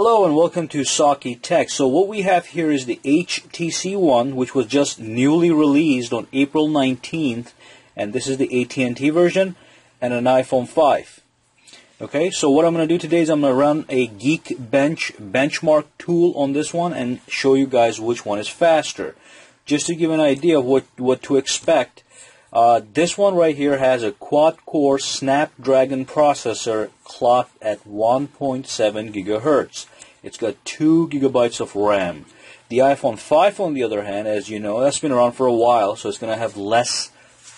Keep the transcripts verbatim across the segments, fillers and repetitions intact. Hello and welcome to Saki Tech. So what we have here is the H T C One, which was just newly released on April nineteenth, and this is the A T and T version, and an iPhone five. Okay, so what I'm going to do today is I'm going to run a Geekbench benchmark tool on this one and show you guys which one is faster. Just to give an idea of what, what to expect, uh, this one right here has a quad-core Snapdragon processor clocked at one point seven gigahertz. It's got two gigabytes of RAM. The iPhone five, on the other hand, as you know, that's been around for a while, so it's going to have less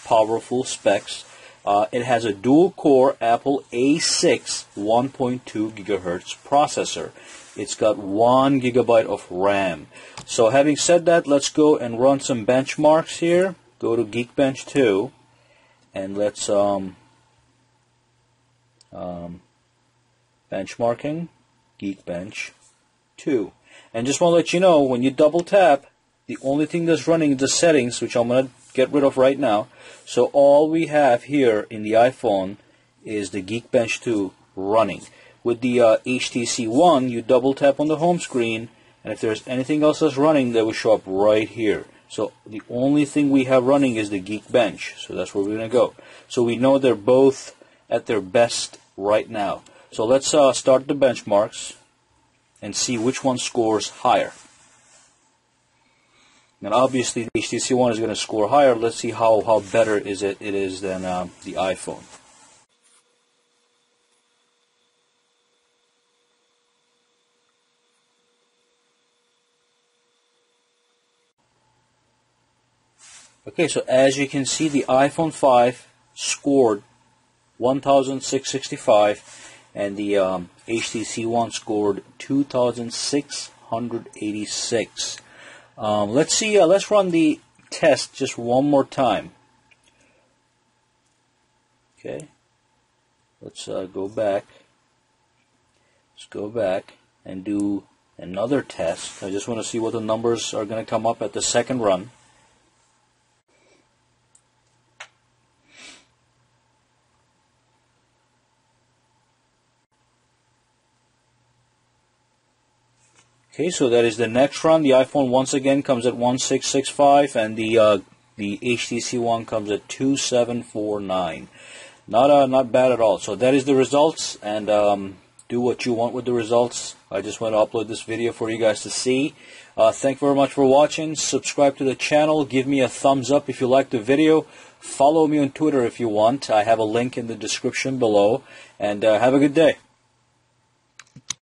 powerful specs. Uh, it has a dual-core Apple A six one point two gigahertz processor. It's got one gigabyte of RAM. So having said that, let's go and run some benchmarks here. Go to Geekbench two, and let's um, um, benchmarking Geekbench two. And just want to let you know, when you double tap, the only thing that's running is the settings, which I'm going to get rid of right now. So all we have here in the iPhone is the Geekbench two running. With the uh, H T C One, you double tap on the home screen, and if there's anything else that's running, that will show up right here. So the only thing we have running is the Geekbench, so that's where we're going to go. So we know they're both at their best right now. So let's uh, start the benchmarks and see which one scores higher. Now obviously the H T C One is going to score higher. Let's see how, how better is it, it is than uh, the iPhone. Okay, so as you can see, the iPhone five scored one thousand six hundred sixty-five and the um, H T C One scored two thousand six hundred eighty-six. Um, let's see, uh, let's run the test just one more time. Okay, let's uh, go back. Let's go back and do another test. I just want to see what the numbers are going to come up at the second run. Okay, so that is the next run. The iPhone once again comes at one six six five, and the uh, the H T C One comes at two seven four nine. Not uh, not bad at all. So that is the results, and um, do what you want with the results. I just want to upload this video for you guys to see. Uh, thank you very much for watching. Subscribe to the channel. Give me a thumbs up if you like the video. Follow me on Twitter if you want. I have a link in the description below. And uh, have a good day.